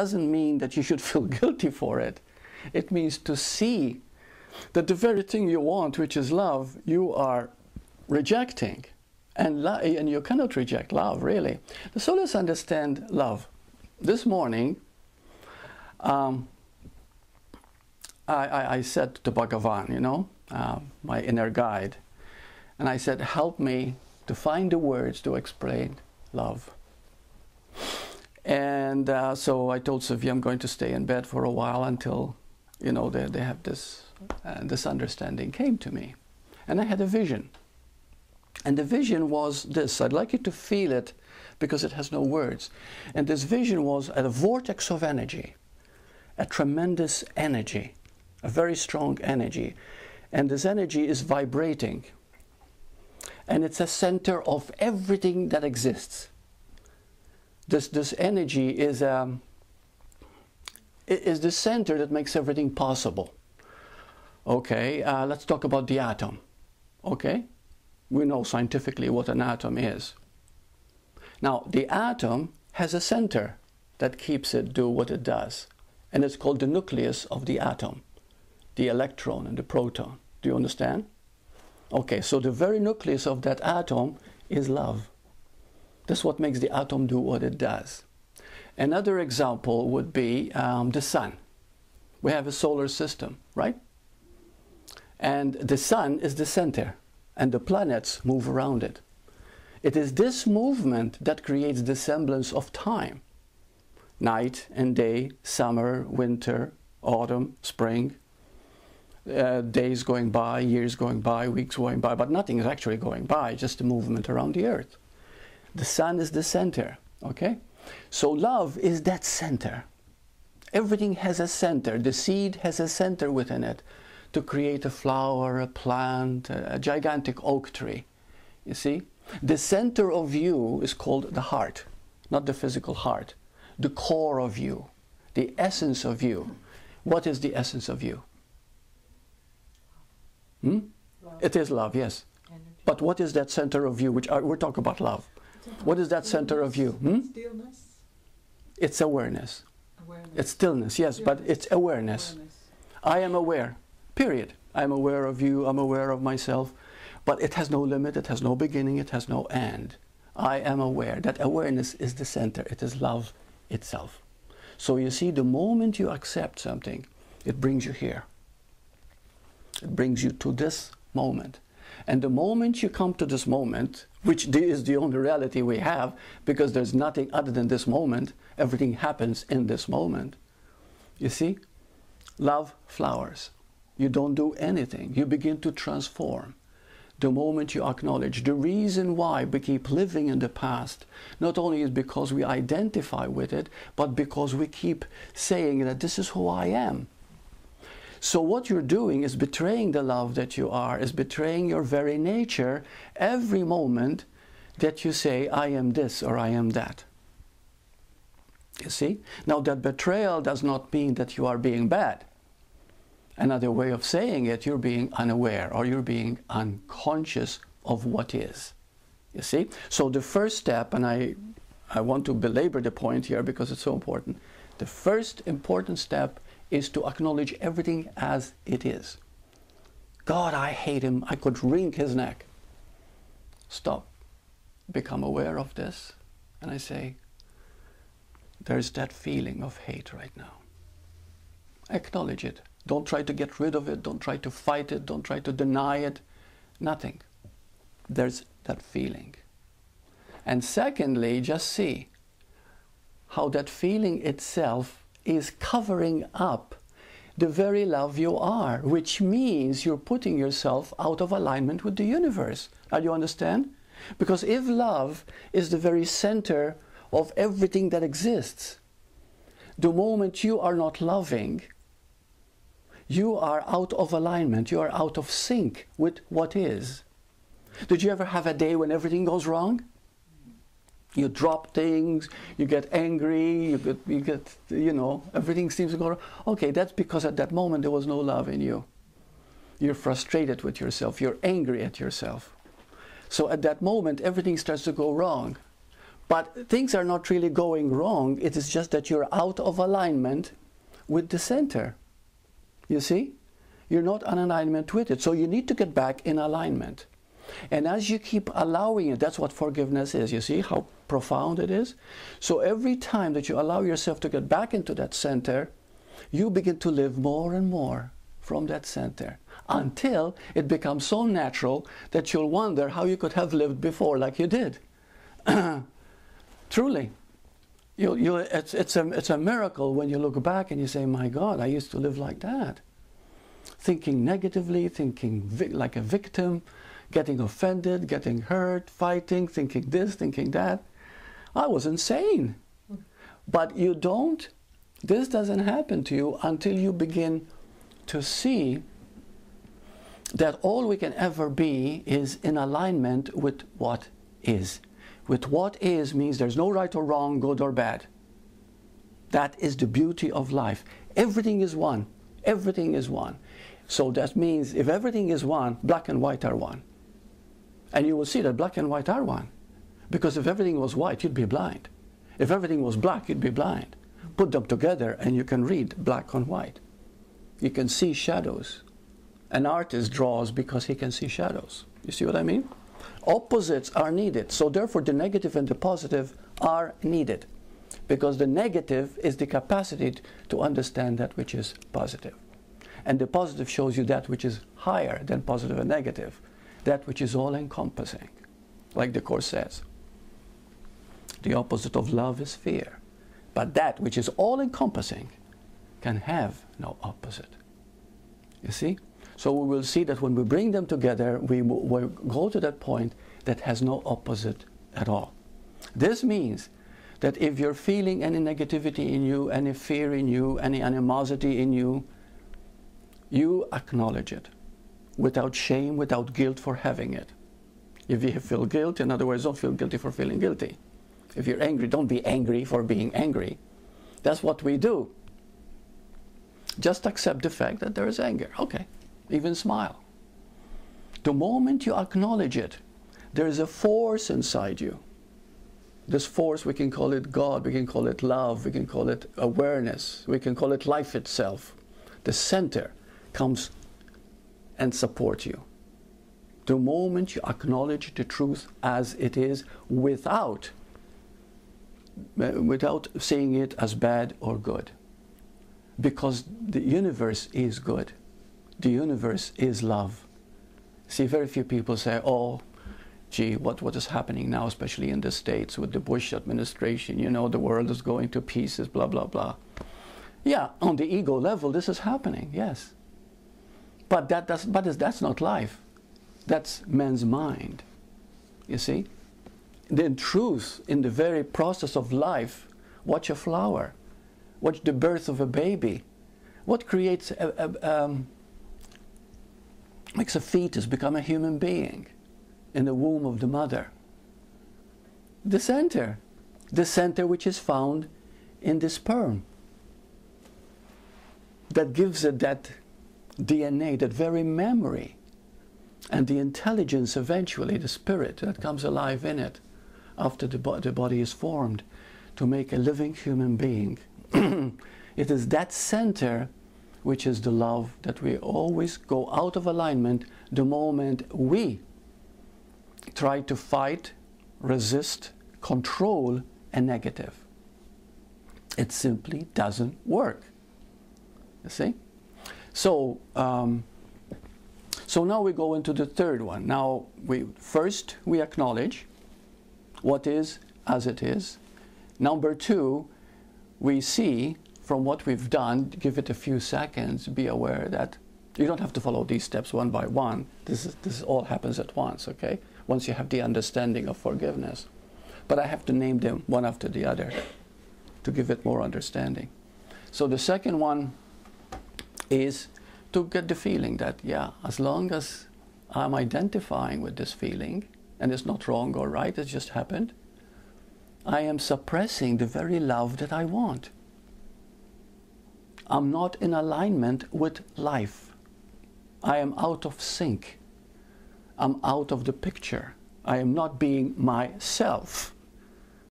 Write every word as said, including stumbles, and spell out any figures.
doesn't mean that you should feel guilty for it. It means to see that the very thing you want, which is love, you are rejecting. And, lo and you cannot reject love, really. So let's understand love. This morning, um, I, I, I said to Bhagavan, you know, uh, my inner guide, and I said, help me to find the words to explain love. And uh, so I told Sylvia, I'm going to stay in bed for a while until, you know, they, they have this, uh, this understanding came to me. And I had a vision. And the vision was this. I'd like you to feel it because it has no words. And this vision was a vortex of energy, a tremendous energy, a very strong energy. And this energy is vibrating. And it's a center of everything that exists. This, this energy is, um, is the center that makes everything possible. Okay, uh, let's talk about the atom. Okay, we know scientifically what an atom is. Now, the atom has a center that keeps it do what it does. And it's called the nucleus of the atom, the electron and the proton. Do you understand? Okay, so the very nucleus of that atom is love. That's what makes the atom do what it does. Another example would be um, the sun. We have a solar system, right? And the sun is the center, and the planets move around it. It is this movement that creates the semblance of time. Night and day, summer, winter, autumn, spring. Uh, days going by, years going by, weeks going by, but nothing is actually going by, just the movement around the earth. The sun is the center, okay? So love is that center. Everything has a center. The seed has a center within it to create a flower, a plant, a gigantic oak tree, you see? The center of you is called the heart, not the physical heart. The core of you, the essence of you. What is the essence of you? Hmm? It is love, yes. Energy. But what is that center of you, which are, we're talking about love. What is that center of you? Hmm? Stillness? It's awareness. awareness. It's stillness, yes, stillness. But it's awareness. awareness. I am aware, period. I'm aware of you, I'm aware of myself, but it has no limit, it has no beginning, it has no end. I am aware. That awareness is the center. It is love itself. So you see, the moment you accept something, it brings you here. It brings you to this moment. And the moment you come to this moment, which is the only reality we have, because there's nothing other than this moment, everything happens in this moment. You see, love flowers. You don't do anything. You begin to transform the moment you acknowledge. The reason why we keep living in the past, not only is because we identify with it, but because we keep saying that this is who I am. So what you're doing is betraying the love that you are, is betraying your very nature every moment that you say, I am this or I am that. You see? Now that betrayal does not mean that you are being bad. Another way of saying it, you're being unaware or you're being unconscious of what is. You see? So the first step, and I, I want to belabor the point here because it's so important. The first important step is to acknowledge everything as it is. God, I hate him. I could wring his neck. Stop. Become aware of this. And I say, there's that feeling of hate right now. Acknowledge it. Don't try to get rid of it. Don't try to fight it. Don't try to deny it. Nothing. There's that feeling. And secondly, just see how that feeling itself is covering up the very love you are, which means you're putting yourself out of alignment with the universe. Now, you understand? Because if love is the very center of everything that exists, the moment you are not loving, you are out of alignment, you are out of sync with what is. Did you ever have a day when everything goes wrong? You drop things, you get angry, you get, you get, you know, everything seems to go wrong. Okay, that's because at that moment there was no love in you. You're frustrated with yourself, you're angry at yourself. So at that moment everything starts to go wrong. But things are not really going wrong. It is just that you're out of alignment with the center. You see? You're not in alignment with it. So you need to get back in alignment. And as you keep allowing it, that's what forgiveness is. You see how profound it is? So every time that you allow yourself to get back into that center, you begin to live more and more from that center, until it becomes so natural that you'll wonder how you could have lived before like you did. Truly. You, you, it's, it's, a, it's a miracle when you look back and you say, my God, I used to live like that. Thinking negatively, thinking like a victim, getting offended, getting hurt, fighting, thinking this, thinking that. I was insane. But you don't, this doesn't happen to you until you begin to see that all we can ever be is in alignment with what is. With what is means there's no right or wrong, good or bad. That is the beauty of life. Everything is one. Everything is one. So that means if everything is one, black and white are one. And you will see that black and white are one. Because if everything was white, you'd be blind. If everything was black, you'd be blind. Put them together and you can read black on white. You can see shadows. An artist draws because he can see shadows. You see what I mean? Opposites are needed. So therefore the negative and the positive are needed. Because the negative is the capacity to understand that which is positive. And the positive shows you that which is higher than positive and negative. That which is all-encompassing. Like the Course says. The opposite of love is fear. But that which is all-encompassing can have no opposite. You see? So we will see that when we bring them together, we will go to that point that has no opposite at all. This means that if you're feeling any negativity in you, any fear in you, any animosity in you, you acknowledge it without shame, without guilt for having it. If you feel guilt, in other words, don't feel guilty for feeling guilty. If you're angry, don't be angry for being angry. That's what we do. Just accept the fact that there is anger. Okay. Even smile. The moment you acknowledge it, there is a force inside you. This force, we can call it God, we can call it love, we can call it awareness, we can call it life itself. The center comes and supports you. The moment you acknowledge the truth as it is, without, without seeing it as bad or good. Because the universe is good. The universe is love. See, very few people say, oh, gee, what, what is happening now, especially in the States with the Bush administration, you know, the world is going to pieces, blah, blah, blah. Yeah, on the ego level, this is happening, yes. But, that does, but that's not life. That's man's mind, you see. In truth, in the very process of life, watch a flower. Watch the birth of a baby. What creates a... a um, makes a fetus become a human being in the womb of the mother? The center. The center which is found in the sperm. That gives it that D N A, that very memory, and the intelligence eventually, the spirit that comes alive in it after the, bo the body is formed to make a living human being. It is that center which is the love that we always go out of alignment the moment we try to fight, resist, control a negative. It simply doesn't work. You see? So, um, so now we go into the third one. Now, we, first we acknowledge what is as it is. Number two, we see from what we've done, give it a few seconds, be aware that you don't have to follow these steps one by one. This, is, this all happens at once, okay? Once you have the understanding of forgiveness. But I have to name them one after the other to give it more understanding. So the second one is to get the feeling that, yeah, as long as I'm identifying with this feeling, and it's not wrong or right, it just happened, I am suppressing the very love that I want. I'm not in alignment with life. I am out of sync. I'm out of the picture. I am not being myself.